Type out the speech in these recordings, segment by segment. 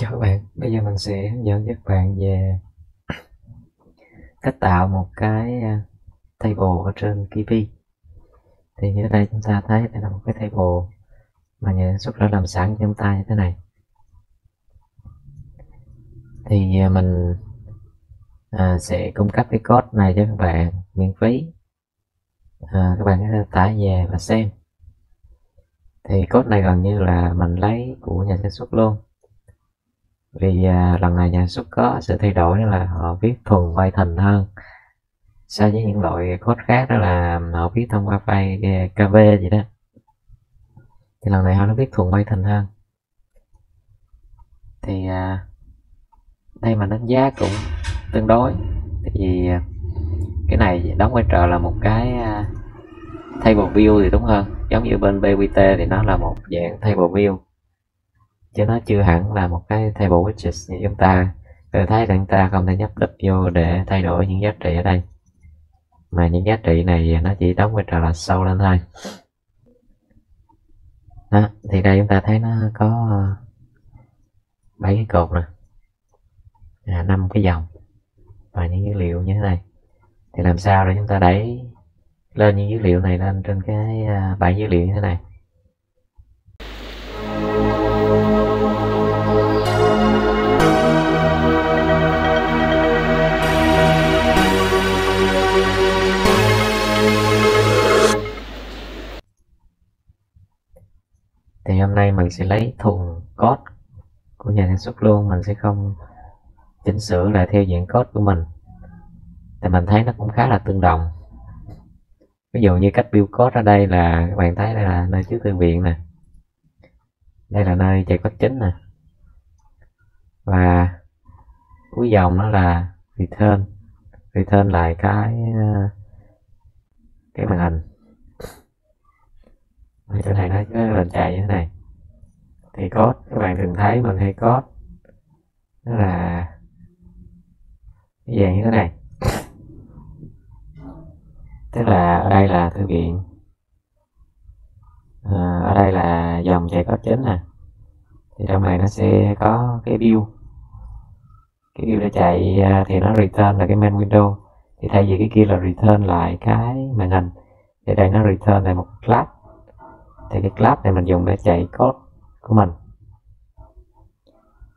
Chào các bạn, bây giờ mình sẽ hướng dẫn các bạn về cách tạo một cái table ở trên Kiwi. Thì như thế này chúng ta thấy đây là một cái table mà nhà sản xuất đã làm sẵn cho chúng ta như thế này. Thì mình sẽ cung cấp cái code này cho các bạn miễn phí. Các bạn có thể tải về và xem. Thì code này gần như là mình lấy của nhà sản xuất luôn. Vì lần này nhà sản xuất có sự thay đổi là họ viết thuần Python hơn so với những loại code khác, đó là họ viết thông qua file KV gì đó. Thì lần này họ nó viết thuần Python hơn. Thì đây mình đánh giá cũng tương đối. Tại vì cái này đóng vai trò là một cái table view thì đúng hơn. Giống như bên PyQt thì nó là một dạng table view, chứ nó chưa hẳn là một cái table widget như chúng ta. Tôi thấy là chúng ta không thể nhấp đúp vô để thay đổi những giá trị ở đây, mà những giá trị này nó chỉ đóng vai trò là sâu lên thôi. Đó, thì đây chúng ta thấy nó có 7 cái cột nè, 5 cái dòng và những dữ liệu như thế này. Thì làm sao để chúng ta đẩy lên những dữ liệu này lên trên cái 7 dữ liệu như thế này. Thì hôm nay mình sẽ lấy thuần code của nhà sản xuất luôn, mình sẽ không chỉnh sửa lại theo dạng code của mình. Thì mình thấy nó cũng khá là tương đồng. Ví dụ như cách build code ở đây là các bạn thấy đây là nơi chứa thư viện nè, đây là nơi chạy code chính nè, và cuối dòng nó là return lại cái màn hình. Chỗ này nó cái lần chạy như thế này. Thì code các bạn thường thấy mình hay code nó là cái dạng như thế này, tức là ở đây là thư viện, ở đây là dòng chạy code chính nè. Thì trong này nó sẽ có cái build, để chạy thì nó return là cái main window. Thì thay vì cái kia là return lại cái màn hình, thì đây nó return lại một class. Thì cái class này mình dùng để chạy code của mình.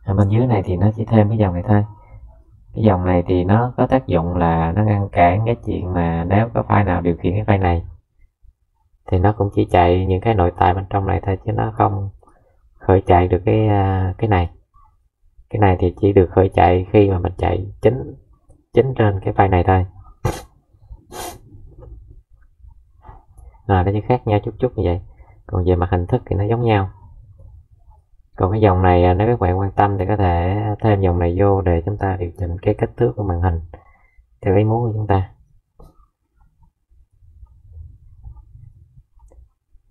Ở bên dưới này thì nó chỉ thêm cái dòng này thôi. Cái dòng này thì nó có tác dụng là nó ngăn cản cái chuyện mà nếu có file nào điều khiển cái file này thì nó cũng chỉ chạy những cái nội tại bên trong này thôi, chứ nó không khởi chạy được cái này. Cái này thì chỉ được khởi chạy khi mà mình chạy chính trên cái file này thôi. Nó chỉ khác nhau chút chút như vậy, còn về mặt hình thức thì nó giống nhau. Còn cái dòng này nếu các bạn quan tâm thì có thể thêm dòng này vô để chúng ta điều chỉnh cái kích thước của màn hình theo ý muốn của chúng ta.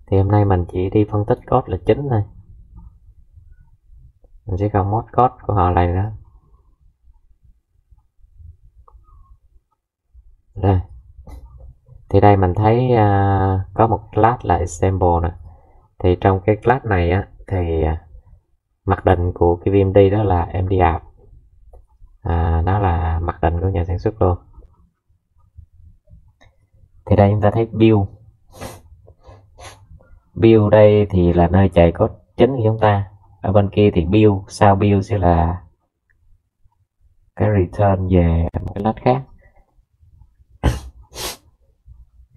Thì hôm nay mình chỉ đi phân tích code là chính thôi, mình sẽ không mod code của họ lại nữa. Rồi, thì đây mình thấy có một class là example nè. Thì trong cái class này á, thì mặc định của KivyMD đó là MD app, nó là mặc định của nhà sản xuất luôn. Thì đây chúng ta thấy build đây thì là nơi chạy code chính của chúng ta. Ở bên kia thì build, sau build sẽ là cái return về một cái class khác.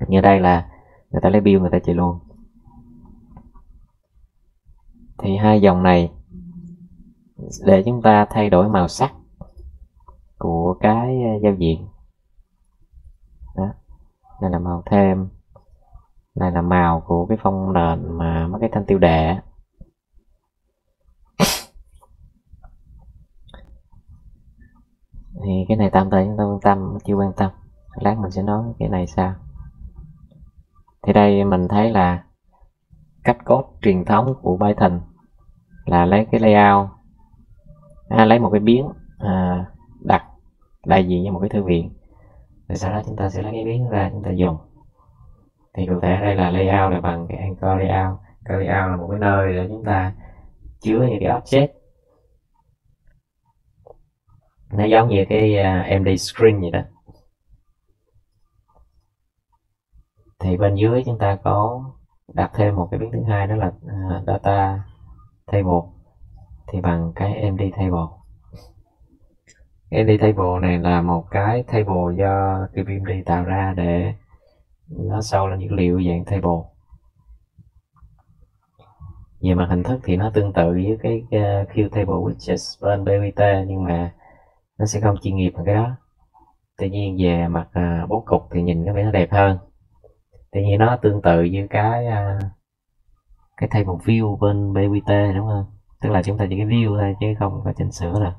Như đây là người ta lấy build người ta chạy luôn. Thì hai dòng này để chúng ta thay đổi màu sắc của cái giao diện đó. Đây là màu thêm, đây là màu của cái phông nền mà mấy cái thanh tiêu đề. Thì cái này tạm thời chúng ta quan tâm, chưa quan tâm, lát mình sẽ nói cái này sao. Thì đây mình thấy là cách code truyền thống của Python là lấy cái layout, lấy một cái biến đặt đại diện cho một cái thư viện, rồi sau đó chúng ta sẽ lấy cái biến ra chúng ta dùng. Thì cụ thể đây là layout là bằng cái anchor layout. Anchor layout là một cái nơi để chúng ta chứa những cái object nó giống như cái MD screen vậy đó. Thì bên dưới chúng ta có đặt thêm một cái biến thứ hai, đó là data table, thì bằng cái MD table. Cái MD table này là một cái table do KivyMD tạo ra để nó show lên dữ liệu dạng table. Về mặt hình thức thì nó tương tự với cái Q-table widgets bên PyQt, nhưng mà nó sẽ không chuyên nghiệp bằng cái đó. Tuy nhiên về mặt bố cục thì nhìn có vẻ nó đẹp hơn. Tuy nhiên nó tương tự như cái table view bên PyQt, đúng không? Tức là chúng ta chỉ cái view thôi chứ không có chỉnh sửa được.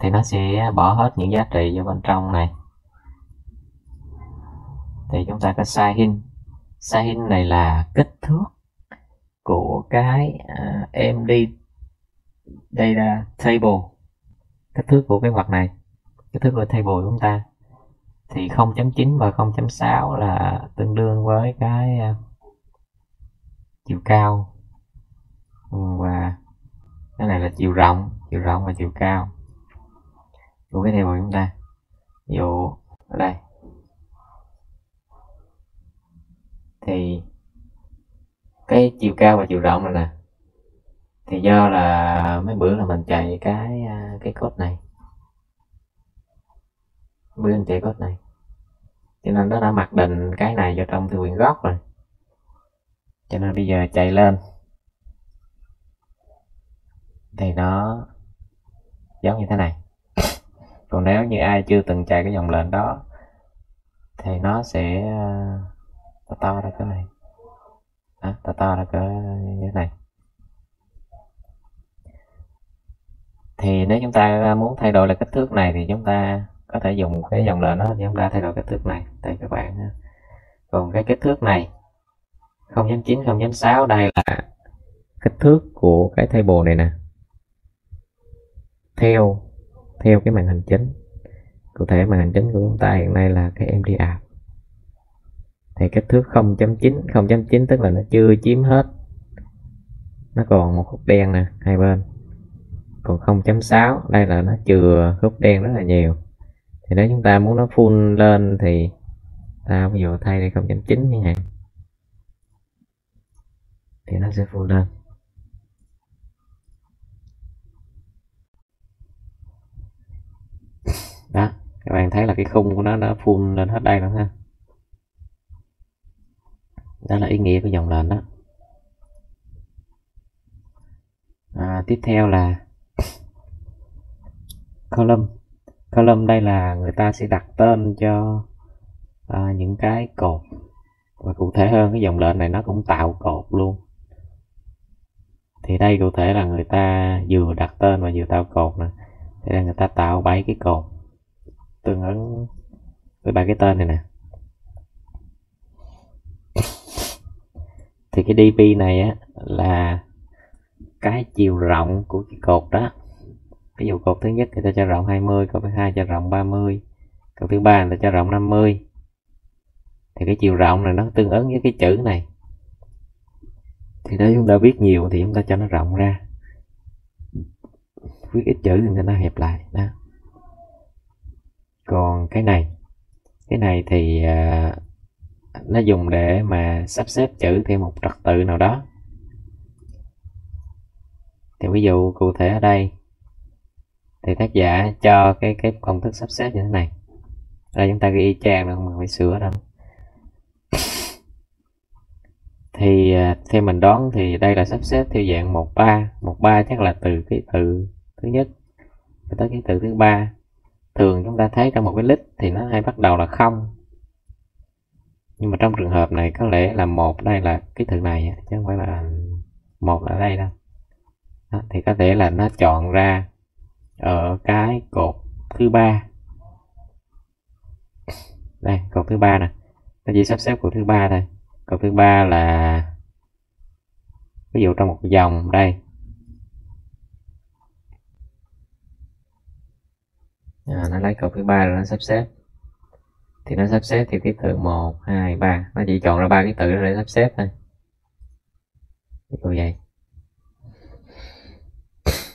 Thì nó sẽ bỏ hết những giá trị vào bên trong này. Thì chúng ta có size in. Size in này là kích thước của cái MD data table, kích thước của cái vật này, kích thước của table của chúng ta. Thì 0.9 và 0.6 là tương đương với cái chiều cao, và cái này là chiều rộng và chiều cao của cái table của chúng ta. Ví dụ ở đây thì cái chiều cao và chiều rộng này nè, thì do là mấy bữa là mình chạy cái code này, bữa mình chạy code này cho nên nó đã mặc định cái này vào trong thư viện gốc rồi, cho nên bây giờ chạy lên thì nó giống như thế này. Còn nếu như ai chưa từng chạy cái dòng lệnh đó thì nó sẽ to ra cái này, to ra cái như thế này. Thì nếu chúng ta muốn thay đổi là kích thước này thì chúng ta có thể dùng cái dòng lệnh đó để chúng ta thay đổi kích thước này đây các bạn. Còn cái kích thước này 0.9, 0.6 đây là kích thước của cái table này nè, theo cái màn hình chính. Cụ thể màn hình chính của chúng ta hiện nay là cái MD app. Thì kích thước 0.9 tức là nó chưa chiếm hết, nó còn một khúc đen nè hai bên. Còn 0.6 đây là nó chừa khúc đen rất là nhiều. Thì nếu chúng ta muốn nó full lên thì ta ví dụ thay đây 0.9 như này thì nó sẽ full lên. Đó, các bạn thấy là cái khung của nó đã full lên hết đây rồi ha. Đó là ý nghĩa của dòng lệnh đó. Tiếp theo là column. Column đây là người ta sẽ đặt tên cho những cái cột, và cụ thể hơn cái dòng lệnh này nó cũng tạo cột luôn. Thì đây cụ thể là người ta vừa đặt tên và vừa tạo cột nè. Thì đây người ta tạo 7 cái cột tương ứng với 7 cái tên này nè. Thì cái DP này á, là cái chiều rộng của cái cột đó. Ví dụ cột thứ nhất người ta cho rộng 20, cột thứ hai cho rộng 30, cột thứ ba người ta cho rộng 50. Thì cái chiều rộng này nó tương ứng với cái chữ này. Thì nếu chúng ta viết nhiều thì chúng ta cho nó rộng ra, viết ít chữ thì người ta hẹp lại đó. Còn cái này thì nó dùng để mà sắp xếp chữ theo một trật tự nào đó. Thì ví dụ cụ thể ở đây thì tác giả cho cái công thức sắp xếp như thế này. Đây chúng ta ghi y chang đâu, không phải sửa đâu. Thì theo mình đoán thì đây là sắp xếp theo dạng 1-3 chắc là từ ký tự thứ nhất tới ký tự thứ ba. Thường chúng ta thấy trong một cái list thì nó hay bắt đầu là 0. Nhưng mà trong trường hợp này có lẽ là 1 đây là ký tự này chứ không phải là 1 ở đây đâu. Đó, thì có thể là nó chọn ra ở cái cột thứ ba. Đây, cột thứ ba nè. Nó chỉ sắp xếp cột thứ ba thôi. Cột thứ ba là ví dụ trong một dòng đây. Nó lấy cột thứ ba rồi nó sắp xếp. Thì nó sắp xếp theo ký tự 1, 2, 3. Nó chỉ chọn ra 3 ký tự để sắp xếp thôi. Như vậy.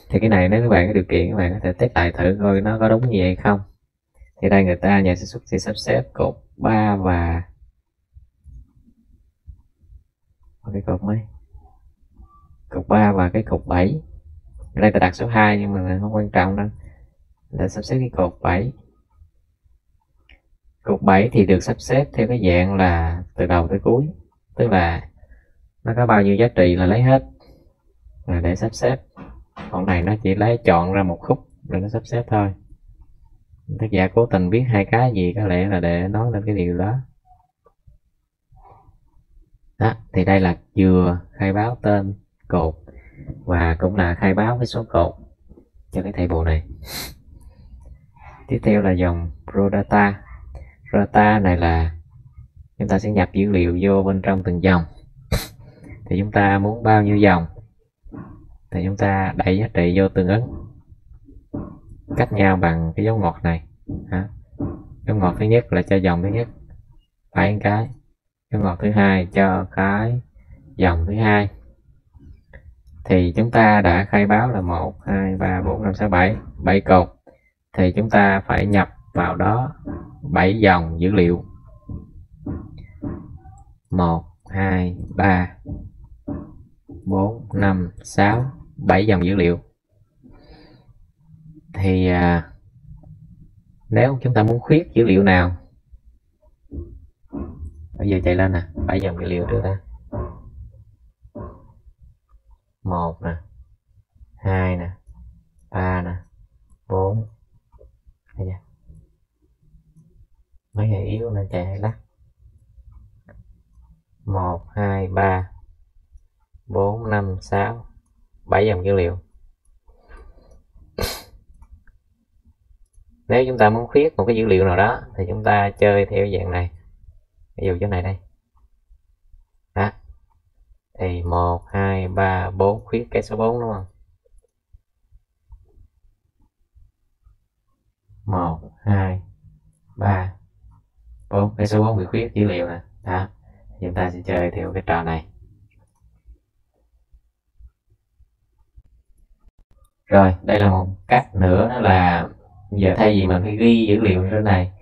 Thì cái này nếu các bạn có điều kiện các bạn có thể test lại thử coi nó có đúng như vậy không. Thì đây người ta nhà sản xuất sẽ sắp xếp cột 3 và cái cột mấy, cột 3 và cái cột 7. Ở đây ta đặt số 2 nhưng mà không quan trọng đâu. Là sắp xếp cái cột 7. Cột 7 thì được sắp xếp theo cái dạng là từ đầu tới cuối, tức là nó có bao nhiêu giá trị là lấy hết là để sắp xếp. Còn này nó chỉ lấy chọn ra một khúc rồi nó sắp xếp thôi. Tác giả cố tình viết hai cái gì có lẽ là để nói lên cái điều đó. Đó, thì đây là vừa khai báo tên cột và cũng là khai báo cái số cột cho cái table này. Tiếp theo là dòng raw data. Raw data này là chúng ta sẽ nhập dữ liệu vô bên trong từng dòng. Thì chúng ta muốn bao nhiêu dòng thì chúng ta đẩy giá trị vô tương ứng, cách nhau bằng cái dấu ngoặc này. Dấu ngoặc thứ nhất là cho dòng thứ nhất phải cái, dấu ngoặc thứ hai cho cái dòng thứ hai. Thì chúng ta đã khai báo là 1 2 3 4 5 6 7, 7 cột thì chúng ta phải nhập vào đó 7 dòng dữ liệu. 1 2 3 4 5 6 7 dòng dữ liệu. Thì nếu chúng ta muốn khuyết dữ liệu nào, bây giờ chạy lên nè, 7 dòng dữ liệu trước đã. 1 nè, 2 nè, 3 nè, 4. Mấy ngày yếu nè, chạy hay lắc. 1 2 3 4 5 6, 7 dòng dữ liệu. Nếu chúng ta muốn khuyết một cái dữ liệu nào đó thì chúng ta chơi theo dạng này. Ví dụ chỗ này đây. Đó. Thì 1 2 3 4 khuyết cái số 4 đúng không? 1 2 3 4, cái số 4 bị khuyết dữ liệu nè. Đó. Chúng ta sẽ chơi theo cái trò này. Rồi, đây là một cách nữa, đó là giờ thay vì mình phải ghi dữ liệu trên này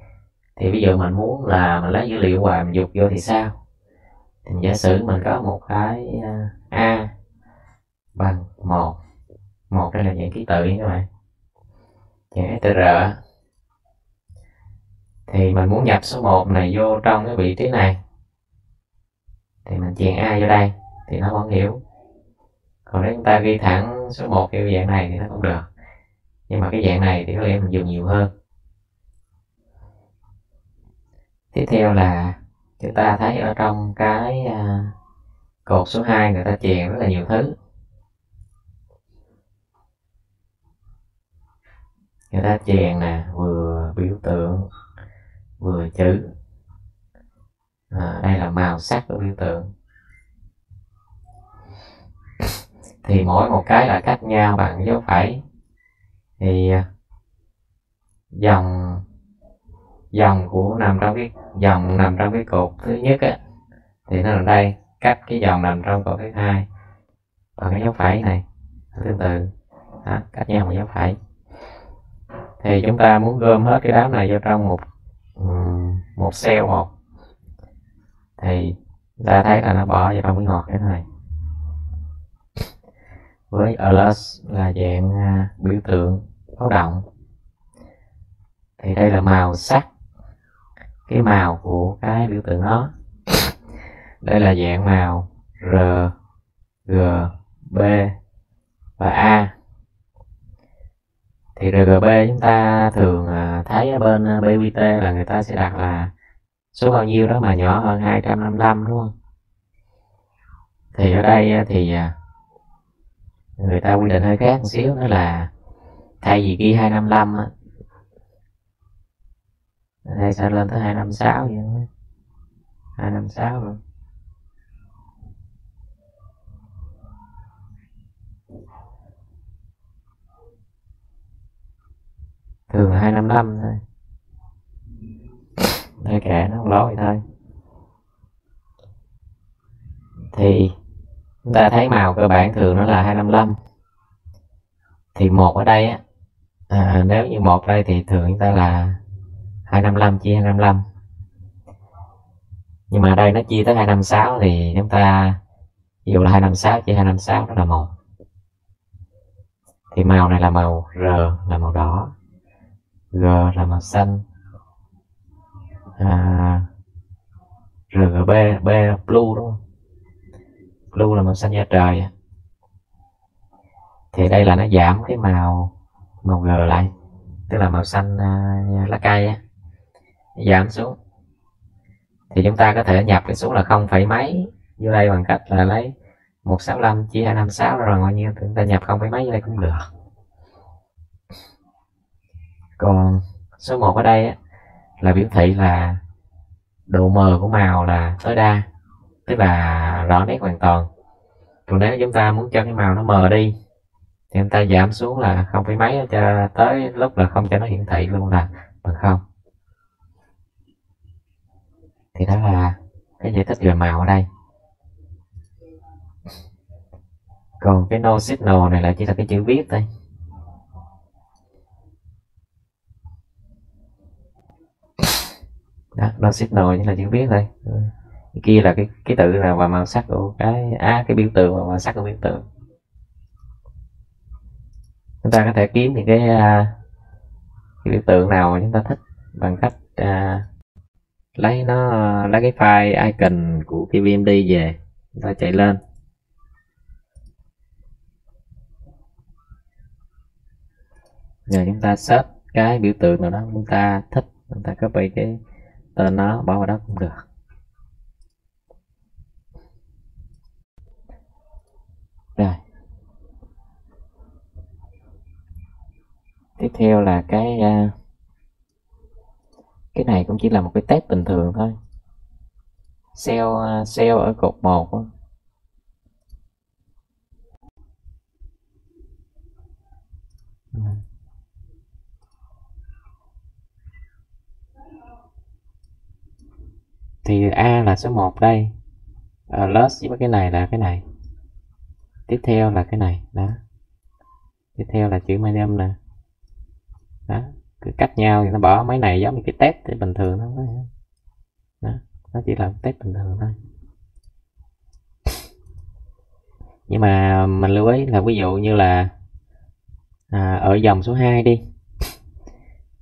thì bây giờ mình muốn là mình lấy dữ liệu hoài mình dục vô thì sao? Thì giả sử mình có một cái A bằng 1. 1 đây là dạng ký tự các bạn, dạng str. Thì mình muốn nhập số 1 này vô trong cái vị trí này thì mình chèn A vô đây thì nó vẫn hiểu. Còn nếu chúng ta ghi thẳng số 1 theo dạng này thì nó cũng được, nhưng mà cái dạng này thì có lẽ mình dùng nhiều hơn. Tiếp theo là chúng ta thấy ở trong cái cột số 2 người ta chèn rất là nhiều thứ. Người ta chèn nè, vừa biểu tượng vừa chữ. Đây là màu sắc của biểu tượng. Thì mỗi một cái là cách nhau bằng dấu phẩy. Thì dòng của nằm trong cái cột thứ nhất á, thì nó ở đây cách cái dòng nằm trong cột thứ hai bằng cái dấu phẩy này, tương tự cách nhau bằng dấu phẩy. Thì chúng ta muốn gom hết cái đám này vô trong một cell một thì ta thấy là nó bỏ vào trong cái ngoặc cái này. Với alert là dạng biểu tượng báo động. Thì đây là màu sắc, cái màu của cái biểu tượng đó. Đây là dạng màu R, G, B và A. Thì RGB chúng ta thường thấy ở bên PyQt là người ta sẽ đặt là số bao nhiêu đó mà nhỏ hơn 255 đúng không? Thì ở đây thì người ta quy định hơi khác một xíu, đó là thay vì ghi 255 á, đây sẽ lên tới 256 vậy đó. 256 rồi. Thường là 255 thôi. Thôi kệ, nó không lỗi thôi. Thì chúng ta thấy màu cơ bản thường nó là 255. thì một ở đây á, nếu như một đây thì thường chúng ta là 255 chia 255, nhưng mà đây nó chia tới 256 thì chúng ta ví dụ là 256 chia 256 đó là 1, thì màu này là màu R là màu đỏ, G là màu xanh, RGB, B là blue đúng không? Blue là màu xanh da trời, thì đây là nó giảm cái màu G lại, tức là màu xanh lá cây á, giảm xuống. Thì chúng ta có thể nhập cái số là 0, mấy vô đây bằng cách là lấy 165 chia 256 rồi, ngoài như chúng ta nhập 0, mấy vô đây cũng được. Còn số 1 ở đây á, là biểu thị là độ mờ của màu là tối đa, tức là rõ nét hoàn toàn. Còn nếu chúng ta muốn cho cái màu nó mờ đi thì chúng ta giảm xuống là 0, mấy cho tới lúc là không cho nó hiển thị luôn là bằng 0. Thì đó là cái giải thích về màu ở đây. Còn cái no signal này là chỉ là cái chữ viết thôi. Đó, no signal chỉ là chữ viết thôi. Cái kia là cái tự là và màu sắc của cái biểu tượng và màu sắc của biểu tượng. Chúng ta có thể kiếm những cái biểu tượng nào mà chúng ta thích bằng cách lấy cái file icon của KivyMD về, chúng ta chạy lên. Giờ chúng ta search cái biểu tượng nào đó chúng ta thích, chúng ta copy cái tên nó bỏ vào đó cũng được. Rồi. Tiếp theo là cái này cũng chỉ là một cái test bình thường thôi. Cell ở cột 1 đó. Thì A là số 1 đây, plus với cái này là cái này, tiếp theo là cái này đó, tiếp theo là chữ medium nè đó, cứ cách nhau thì nó bỏ mấy này giống như cái test thì bình thường đó, nó chỉ là test bình thường thôi. Nhưng mà mình lưu ý là ví dụ như là ở dòng số 2 đi,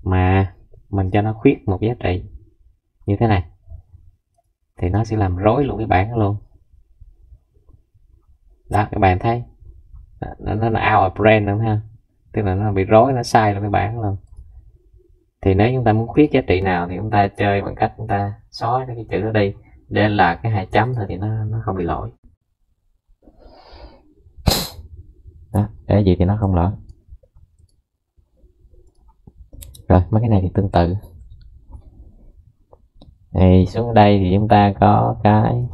mà mình cho nó khuyết một giá trị như thế này thì nó sẽ làm rối luôn cái bảng đó luôn. Đó, các bạn thấy nó là out of brand đúng không? Tức là nó bị rối, nó sai luôn cái bảng luôn. Thì nếu chúng ta muốn khuyết giá trị nào thì chúng ta chơi bằng cách chúng ta xóa cái chữ đó đi để là cái hai chấm thôi thì nó không bị lỗi. Đó, để gì thì nó không lỗi. Rồi, mấy cái này thì tương tự. Thì xuống đây thì chúng ta có cái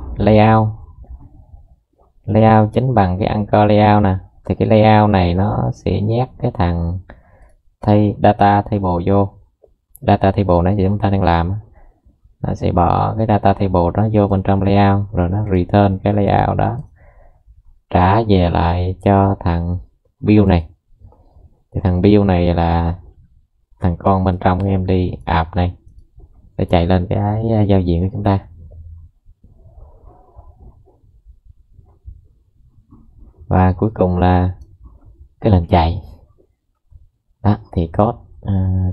layout chính bằng cái anchor layout nè. Thì cái layout này nó sẽ nhét cái thằng data table vô. Data table này thì chúng ta đang làm, nó sẽ bỏ cái data table đó vô bên trong layout rồi nó return cái layout đó, trả về lại cho thằng build này. Thì thằng build này là thằng con bên trong cái MD app này để chạy lên cái giao diện của chúng ta. Và cuối cùng là cái lần chạy. Đó, thì code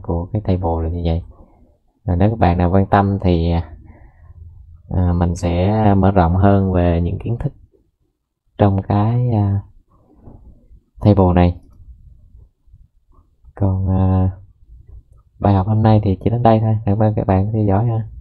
của cái table là như vậy. Rồi nếu các bạn nào quan tâm thì mình sẽ mở rộng hơn về những kiến thức trong cái table này. Còn bài học hôm nay thì chỉ đến đây thôi. Cảm ơn các bạn đã theo dõi ha.